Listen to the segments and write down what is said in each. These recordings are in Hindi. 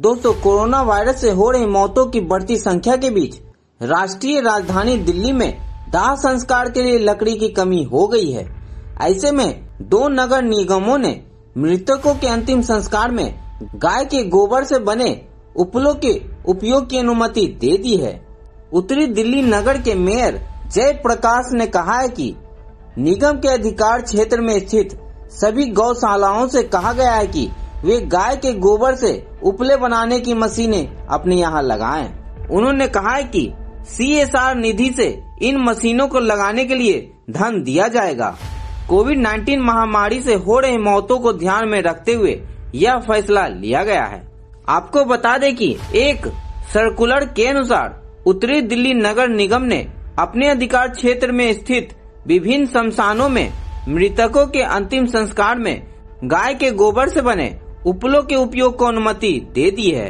दोस्तों, कोरोना वायरस से हो रही मौतों की बढ़ती संख्या के बीच राष्ट्रीय राजधानी दिल्ली में दाह संस्कार के लिए लकड़ी की कमी हो गई है। ऐसे में दो नगर निगमों ने मृतकों के अंतिम संस्कार में गाय के गोबर से बने उपलों के उपयोग की अनुमति दे दी है। उत्तरी दिल्ली नगर के मेयर जय प्रकाश ने कहा है कि निगम के अधिकार क्षेत्र में स्थित सभी गौशालाओं से कहा गया है कि वे गाय के गोबर से उपले बनाने की मशीनें अपने यहाँ लगाएं। उन्होंने कहा है कि सीएसआर निधि से इन मशीनों को लगाने के लिए धन दिया जाएगा। कोविड-19 महामारी से हो रही मौतों को ध्यान में रखते हुए यह फैसला लिया गया है। आपको बता दें कि एक सर्कुलर के अनुसार उत्तरी दिल्ली नगर निगम ने अपने अधिकार क्षेत्र में स्थित विभिन्न शमशानों में मृतकों के अंतिम संस्कार में गाय के गोबर से बने उपलों के उपयोग को अनुमति दे दी है।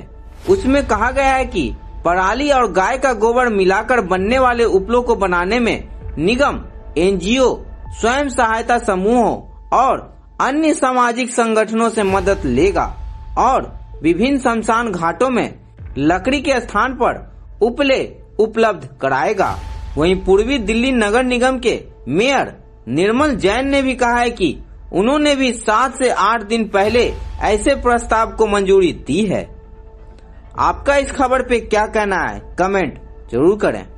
उसमें कहा गया है कि पराली और गाय का गोबर मिलाकर बनने वाले उपलों को बनाने में निगम, एनजीओ, स्वयं सहायता समूहों और अन्य सामाजिक संगठनों से मदद लेगा और विभिन्न शमशान घाटों में लकड़ी के स्थान पर उपले उपलब्ध कराएगा। वहीं पूर्वी दिल्ली नगर निगम के मेयर निर्मल जैन ने भी कहा है कि उन्होंने भी 7 से 8 दिन पहले ऐसे प्रस्ताव को मंजूरी दी है। आपका इस खबर पे क्या कहना है, कमेंट जरूर करें।